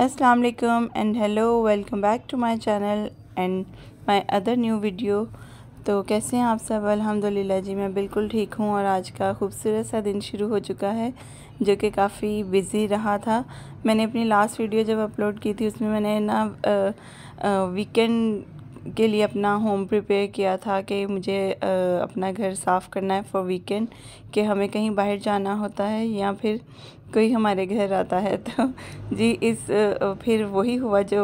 अस्सलाम वालेकुम and hello, welcome back to my channel and my other new video. तो कैसे हैं आप सब? अल्हम्दुलिल्लाह जी मैं बिल्कुल ठीक हूँ और आज का खूबसूरत सा दिन शुरू हो चुका है जो कि काफ़ी बिज़ी रहा था। मैंने अपनी लास्ट वीडियो जब अपलोड की थी उसमें मैंने ना वीकेंड के लिए अपना होम प्रिपेयर किया था कि मुझे अपना घर साफ़ करना है फॉर वीकेंड, कि हमें कहीं बाहर जाना होता है या फिर कोई हमारे घर आता है। तो जी फिर वही हुआ जो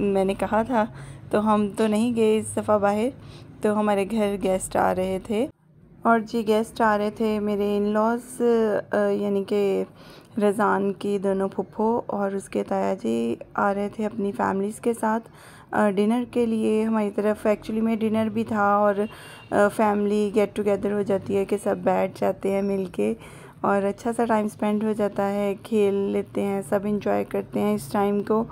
मैंने कहा था। तो हम तो नहीं गए इस दफ़ा बाहर, तो हमारे घर गेस्ट आ रहे थे और जी गेस्ट आ रहे थे मेरे इन-लॉज़ यानी कि रज़ान की दोनों फुप्पो और उसके ताया जी आ रहे थे अपनी फैमिलीज़ के साथ डिनर के लिए हमारी तरफ। एक्चुअली में डिनर भी था और फैमिली गेट टुगेदर हो जाती है कि सब बैठ जाते हैं मिलके और अच्छा सा टाइम स्पेंड हो जाता है, खेल लेते हैं, सब इंजॉय करते हैं इस टाइम को।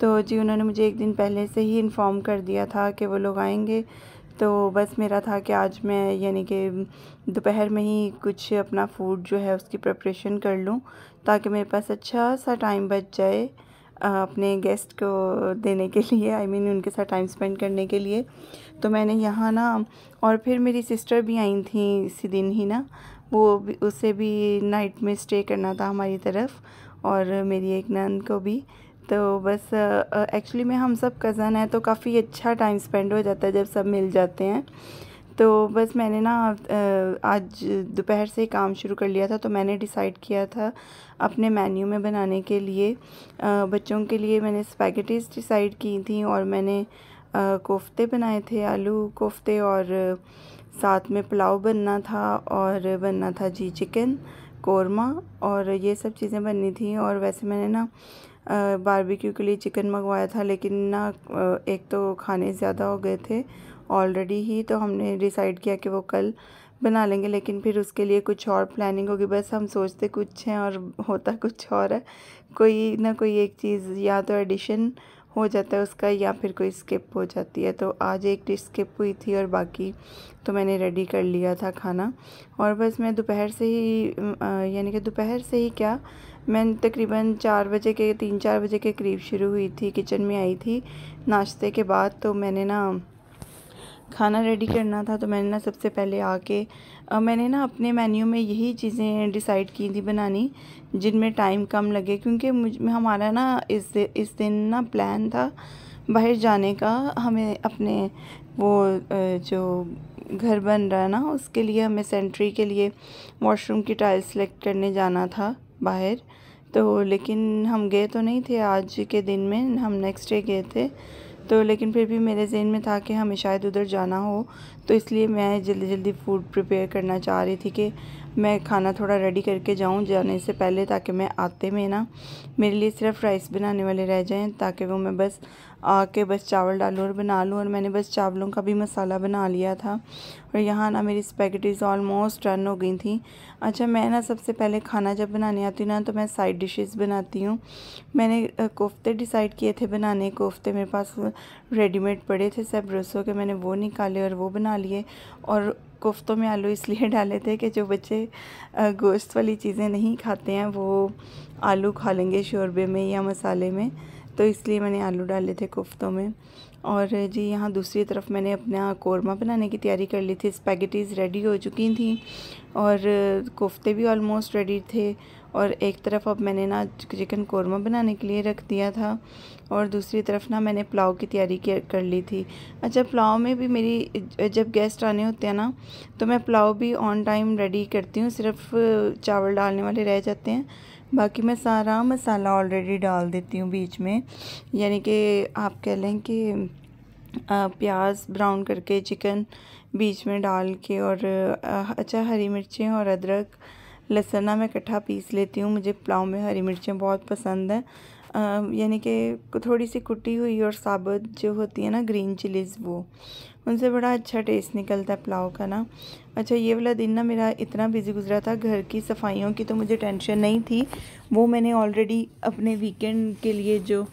तो जी उन्होंने मुझे एक दिन पहले से ही इन्फॉर्म कर दिया था कि वो लोग आएंगे, तो बस मेरा था कि आज मैं यानी कि दोपहर में ही कुछ अपना फ़ूड जो है उसकी प्रिपरेशन कर लूँ ताकि मेरे पास अच्छा सा टाइम बच जाए अपने गेस्ट को देने के लिए, आई मीन उनके साथ टाइम स्पेंड करने के लिए। तो मैंने यहाँ ना, और फिर मेरी सिस्टर भी आई थी इसी दिन ही ना, उसे भी नाइट में स्टे करना था हमारी तरफ और मेरी एक नंद को भी। तो बस एक्चुअली में हम सब कज़न हैं तो काफ़ी अच्छा टाइम स्पेंड हो जाता है जब सब मिल जाते हैं। तो बस मैंने ना आज दोपहर से काम शुरू कर लिया था। तो मैंने डिसाइड किया था अपने मेन्यू में बनाने के लिए, बच्चों के लिए मैंने स्पैगेटीज़ डिसाइड की थी और मैंने कोफ्ते बनाए थे, आलू कोफ्ते, और साथ में पुलाव बनना था और बनना था जी चिकन कोरमा, और ये सब चीज़ें बननी थी। और वैसे मैंने ना बारबेक्यू के लिए चिकन मंगवाया था, लेकिन ना एक तो खाने ज़्यादा हो गए थे ऑलरेडी ही, तो हमने डिसाइड किया कि वो कल बना लेंगे, लेकिन फिर उसके लिए कुछ और प्लानिंग होगी। बस हम सोचते कुछ हैं और होता कुछ और है, कोई ना कोई एक चीज़ या तो एडिशन हो जाता है उसका या फिर कोई स्किप हो जाती है। तो आज एक डिश स्किप हुई थी और बाकी तो मैंने रेडी कर लिया था खाना। और बस मैं दोपहर से ही यानी कि दोपहर से ही क्या, मैं तकरीबन 3-4 बजे के करीब शुरू हुई थी, किचन में आई थी नाश्ते के बाद। तो मैंने ना खाना रेडी करना था, तो मैंने ना सबसे पहले आके मैंने ना अपने मेन्यू में यही चीज़ें डिसाइड की थी बनानी जिनमें टाइम कम लगे, क्योंकि हमारा ना इस दिन ना प्लान था बाहर जाने का। हमें अपने वो जो घर बन रहा है ना उसके लिए हमें सेंट्री के लिए वॉशरूम की टाइल सेलेक्ट करने जाना था बाहर। तो लेकिन हम गए तो नहीं थे आज के दिन में, हम नेक्स्ट डे गए थे। तो लेकिन फिर भी मेरे जहन में था कि हमें शायद उधर जाना हो, तो इसलिए मैं जल्दी जल्दी फ़ूड प्रिपेयर करना चाह रही थी कि मैं खाना थोड़ा रेडी करके जाऊं जाने से पहले, ताकि मैं आते में ना मेरे लिए सिर्फ राइस बनाने वाले रह जाएं, ताकि वो मैं बस आके बस चावल डालूँ और बना लूँ। और मैंने बस चावलों का भी मसाला बना लिया था और यहाँ ना मेरी स्पैगेटीज़ ऑलमोस्ट रन हो गई थी। अच्छा मैं ना सबसे पहले खाना जब बनाने आती हूँ ना तो मैं साइड डिशेस बनाती हूँ। मैंने कोफ्ते डिसाइड किए थे बनाने, कोफ्ते मेरे पास रेडीमेड पड़े थे सब रसों के, मैंने वो निकाले और वो बना लिए। और कोफ्तों में आलू इसलिए डाले थे कि जो बच्चे गोश्त वाली चीज़ें नहीं खाते हैं वो आलू खा लेंगे शोरबे में या मसाले में, तो इसलिए मैंने आलू डाले थे कोफ्तों में। और जी यहाँ दूसरी तरफ मैंने अपना कोरमा बनाने की तैयारी कर ली थी, स्पैगेटीज़ रेडी हो चुकी थी और कोफ्ते भी ऑलमोस्ट रेडी थे। और एक तरफ अब मैंने ना चिकन कोरमा बनाने के लिए रख दिया था और दूसरी तरफ ना मैंने पुलाव की तैयारी कर ली थी। अच्छा पुलाव में भी मेरी जब गेस्ट आने होते हैं ना तो मैं पुलाव भी ऑन टाइम रेडी करती हूँ, सिर्फ चावल डालने वाले रह जाते हैं, बाकी मैं सारा मसाला ऑलरेडी डाल देती हूँ बीच में। यानी कि आप कह लें कि प्याज ब्राउन करके चिकन बीच में डाल के, और अच्छा हरी मिर्चें और अदरक लहसुन मैं इकट्ठा पीस लेती हूँ, मुझे पुलाव में हरी मिर्चें बहुत पसंद है। यानी कि थोड़ी सी कुटी हुई और साबुत जो होती है ना ग्रीन चिलीज़, वो उनसे बड़ा अच्छा टेस्ट निकलता है पुलाव का ना। अच्छा ये वाला दिन ना मेरा इतना बिजी गुजरा था, घर की सफाइयों की तो मुझे टेंशन नहीं थी, वो मैंने ऑलरेडी अपने वीकेंड के लिए जो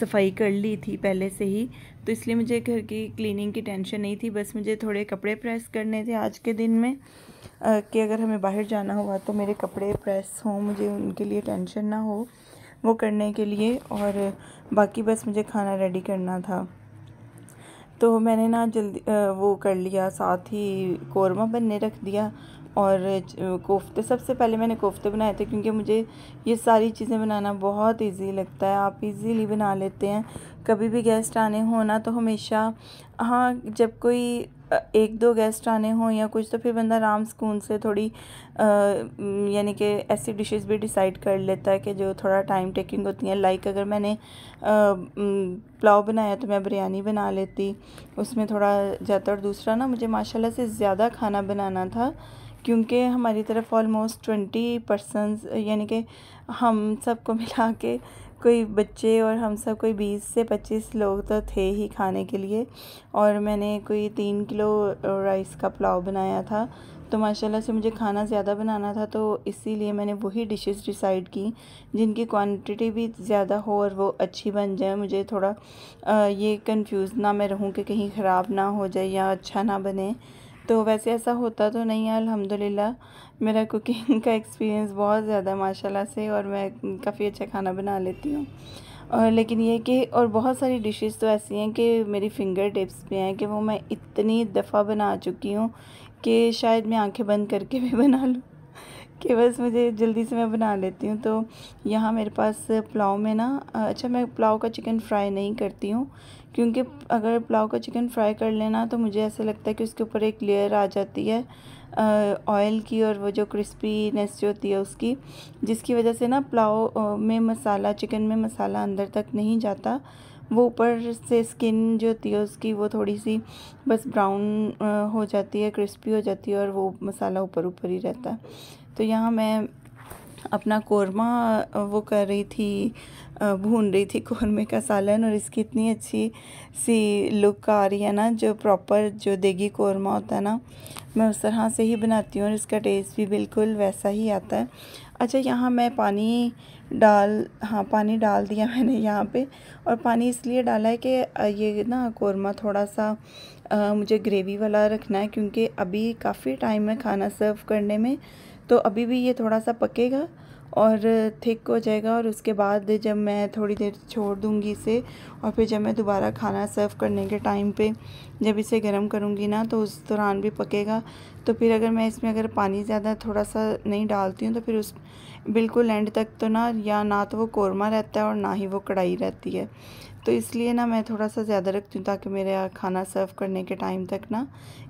सफाई कर ली थी पहले से ही, तो इसलिए मुझे घर की क्लीनिंग की टेंशन नहीं थी। बस मुझे थोड़े कपड़े प्रेस करने थे आज के दिन में, कि अगर हमें बाहर जाना हुआ तो मेरे कपड़े प्रेस हों, मुझे उनके लिए टेंशन ना हो। वो करने के लिए, और बाकी बस मुझे खाना रेडी करना था। तो मैंने ना जल्दी वो कर लिया, साथ ही कौरमा बनने रख दिया। और कोफ्ते, सबसे पहले मैंने कोफ्ते बनाए थे क्योंकि मुझे ये सारी चीज़ें बनाना बहुत इजी लगता है। आप इजीली बना लेते हैं। कभी भी गेस्ट आने हो ना तो हमेशा, हाँ जब कोई एक दो गेस्ट आने हों या कुछ, तो फिर बंदा आराम सुकून से थोड़ी यानी कि ऐसी डिशेस भी डिसाइड कर लेता है कि जो थोड़ा टाइम टेकिंग होती हैं। लाइक अगर मैंने पुलाव बनाया तो मैं बिरयानी बना लेती, उसमें थोड़ा जाता। और दूसरा ना मुझे माशाल्लाह से ज़्यादा खाना बनाना था क्योंकि हमारी तरफ ऑलमोस्ट 20 पर्सनस, यानी कि हम सब को मिला के कोई बच्चे और हम सब कोई 20 से 25 लोग तो थे ही खाने के लिए। और मैंने कोई 3 किलो राइस का पुलाव बनाया था। तो माशाल्लाह से मुझे खाना ज़्यादा बनाना था, तो इसीलिए मैंने वही डिशेस डिसाइड की जिनकी क्वांटिटी भी ज़्यादा हो और वो अच्छी बन जाए। मुझे थोड़ा ये कंफ्यूज ना मैं रहूँ कि कहीं ख़राब ना हो जाए या अच्छा ना बने। तो वैसे ऐसा होता तो नहीं है अल्हम्दुलिल्लाह। मेरा कुकिंग का एक्सपीरियंस बहुत ज़्यादा माशाल्लाह से, और मैं काफ़ी अच्छा खाना बना लेती हूँ। और लेकिन ये कि और बहुत सारी डिशेस तो ऐसी हैं कि मेरी फिंगर टिप्स पे हैं कि वो मैं इतनी दफ़ा बना चुकी हूँ कि शायद मैं आंखें बंद करके भी बना लूँ, कि बस मुझे जल्दी से मैं बना लेती हूँ। तो यहाँ मेरे पास पुलाव में ना, अच्छा मैं पुलाव का चिकन फ्राई नहीं करती हूँ क्योंकि अगर पुलाव का चिकन फ्राई कर लेना तो मुझे ऐसा लगता है कि उसके ऊपर एक लेयर आ जाती है ऑयल की, और वो जो क्रिस्पीनेस जो होती है उसकी, जिसकी वजह से ना पुलाव में मसाला, चिकन में मसाला अंदर तक नहीं जाता। वो ऊपर से स्किन जो होती है उसकी वो थोड़ी सी बस ब्राउन हो जाती है, क्रिस्पी हो जाती है, और वो मसाला ऊपर ऊपर ही रहता है। तो यहाँ मैं अपना कौरमा वो कर रही थी, भून रही थी कौरमे का सालन, और इसकी इतनी अच्छी सी लुक आ रही है ना, जो प्रॉपर जो देगी कौरमा होता है ना, मैं उस तरह से ही बनाती हूँ और इसका टेस्ट भी बिल्कुल वैसा ही आता है। अच्छा यहाँ मैं पानी डाल दिया मैंने यहाँ पे, और पानी इसलिए डाला है कि ये ना कौरमा थोड़ा सा मुझे ग्रेवी वाला रखना है क्योंकि अभी काफ़ी टाइम है खाना सर्व करने में। तो अभी भी ये थोड़ा सा पकेगा और थिक हो जाएगा, और उसके बाद जब मैं थोड़ी देर छोड़ दूँगी इसे, और फिर जब मैं दोबारा खाना सर्व करने के टाइम पे जब इसे गर्म करूँगी ना तो उस दौरान भी पकेगा। तो फिर अगर मैं इसमें अगर पानी ज़्यादा थोड़ा सा नहीं डालती हूँ तो फिर उस बिल्कुल एंड तक तो ना, या ना तो वो कौरमा रहता है और ना ही वो कढ़ाई रहती है। तो इसलिए ना मैं थोड़ा सा ज़्यादा रखती हूँ ताकि मेरा खाना सर्व करने के टाइम तक ना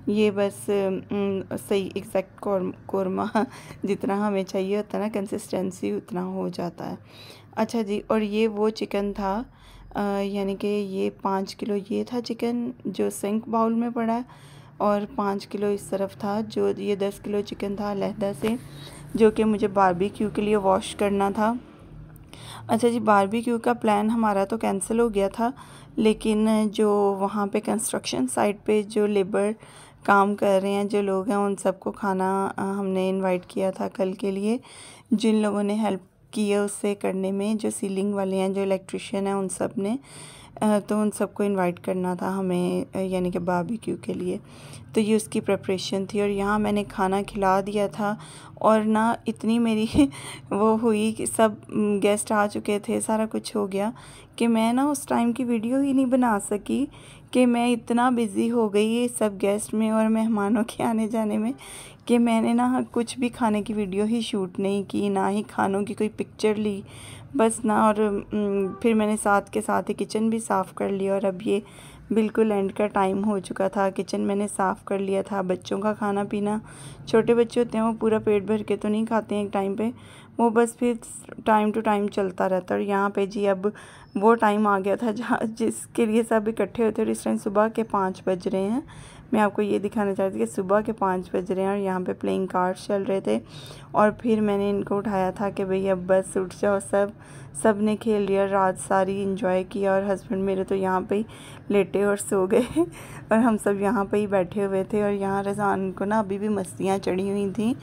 ये बस सही एग्जैक्ट कौरमा जितना हमें चाहिए होता है ना, कंसिस्टेंसी उतना हो जाता है। अच्छा जी, और ये वो चिकन था, यानी कि ये 5 किलो ये था चिकन जो सिंक बाउल में पड़ा है, और 5 किलो इस तरफ था जो ये 10 किलो चिकन था अलहदा से, जो कि मुझे बारबेक्यू के लिए वॉश करना था। अच्छा जी, बारबेक्यू का प्लान हमारा तो कैंसिल हो गया था, लेकिन जो वहाँ पे कंस्ट्रक्शन साइट पे जो लेबर काम कर रहे हैं जो लोग हैं उन सबको खाना हमने इनवाइट किया था कल के लिए। जिन लोगों ने हेल्प की है उससे करने में, जो सीलिंग वाले हैं, जो इलेक्ट्रिशियन हैं, उन सब ने, तो उन सबको इनवाइट करना था हमें यानी कि बारबेक्यू के लिए। तो ये उसकी प्रिपरेशन थी, और यहाँ मैंने खाना खिला दिया था। और ना इतनी मेरी वो हुई कि सब गेस्ट आ चुके थे, सारा कुछ हो गया, कि मैं ना उस टाइम की वीडियो ही नहीं बना सकी कि मैं इतना बिज़ी हो गई सब गेस्ट में और मेहमानों के आने जाने में कि मैंने ना कुछ भी खाने की वीडियो ही शूट नहीं की, ना ही खानों की कोई पिक्चर ली बस ना। और फिर मैंने साथ ही किचन भी साफ़ कर लिया, और अब ये बिल्कुल एंड का टाइम हो चुका था, किचन मैंने साफ़ कर लिया था। बच्चों का खाना पीना, छोटे बच्चे होते हैं वो पूरा पेट भर के तो नहीं खाते हैं एक टाइम पे, वो बस फिर टाइम टू टाइम चलता रहता। और यहाँ पे जी अब वो टाइम आ गया था जहाँ जिसके लिए सब इकट्ठे होते, और इस टाइम सुबह के 5 बज रहे हैं। मैं आपको ये दिखाना चाहती थी कि सुबह के 5 बज रहे हैं, और यहाँ पे प्लेइंग कार्ड्स चल रहे थे। और फिर मैंने इनको उठाया था कि भई अब बस उठ जाओ, सब ने खेल लिया, रात सारी इंजॉय किया, और हस्बैंड मेरे तो यहाँ पे ही लेटे और सो गए और हम सब यहाँ पे ही बैठे हुए थे। और यहाँ रज़ान को ना अभी भी मस्तियाँ चढ़ी हुई थी,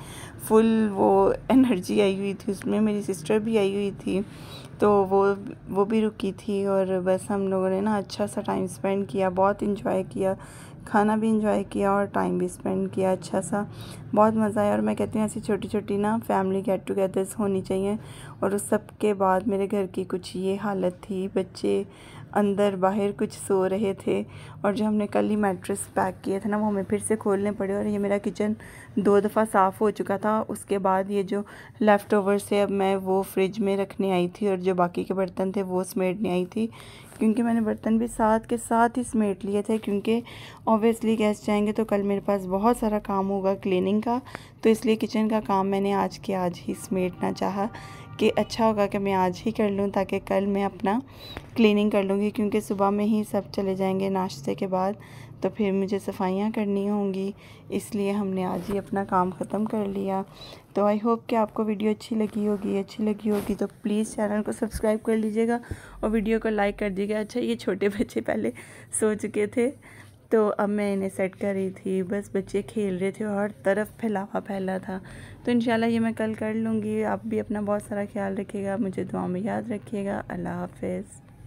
फुल वो एनर्जी आई हुई थी उसमें। मेरी सिस्टर भी आई हुई थी तो वो भी रुकी थी, और बस हम लोगों ने ना अच्छा सा टाइम स्पेंड किया, बहुत इंजॉय किया, खाना भी इंजॉय किया और टाइम भी स्पेंड किया अच्छा सा, बहुत मज़ा आया। और मैं कहती हूँ ऐसी छोटी छोटी ना फैमिली गेट टुगेदर्स होनी चाहिए। और उस सब के बाद मेरे घर की कुछ ये हालत थी, बच्चे अंदर बाहर कुछ सो रहे थे, और जो हमने कल ही मैट्रेस पैक किए थे ना वो हमें फिर से खोलने पड़े। और ये मेरा किचन 2 दफ़ा साफ़ हो चुका था। उसके बाद ये जो लेफ़्ट ओवर से अब मैं वो फ्रिज में रखने आई थी, और जो बाकी के बर्तन थे वो समेटने आई थी, क्योंकि मैंने बर्तन भी साथ के साथ ही समेट लिए थे, क्योंकि ऑब्वियसली गेस्ट जाएंगे तो कल मेरे पास बहुत सारा काम होगा क्लीनिंग का। तो इसलिए किचन का काम मैंने आज के आज ही समेटना चाहा कि अच्छा होगा कि मैं आज ही कर लूँ, ताकि कल मैं अपना क्लीनिंग कर लूँगी, क्योंकि सुबह में ही सब चले जाएंगे नाश्ते के बाद, तो फिर मुझे सफाइयाँ करनी होंगी। इसलिए हमने आज ही अपना काम ख़त्म कर लिया। तो आई होप कि आपको वीडियो अच्छी लगी होगी तो प्लीज़ चैनल को सब्सक्राइब कर लीजिएगा और वीडियो को लाइक कर दीजिएगा। अच्छा, ये छोटे बच्चे पहले सो चुके थे, तो अब मैं इन्हें सेट कर रही थी। बस बच्चे खेल रहे थे और हर तरफ फैलावा फैला था। तो इंशाल्लाह ये मैं कल कर लूँगी। आप भी अपना बहुत सारा ख्याल रखिएगा, मुझे दुआ में याद रखिएगा। अल्लाह हाफ़िज़।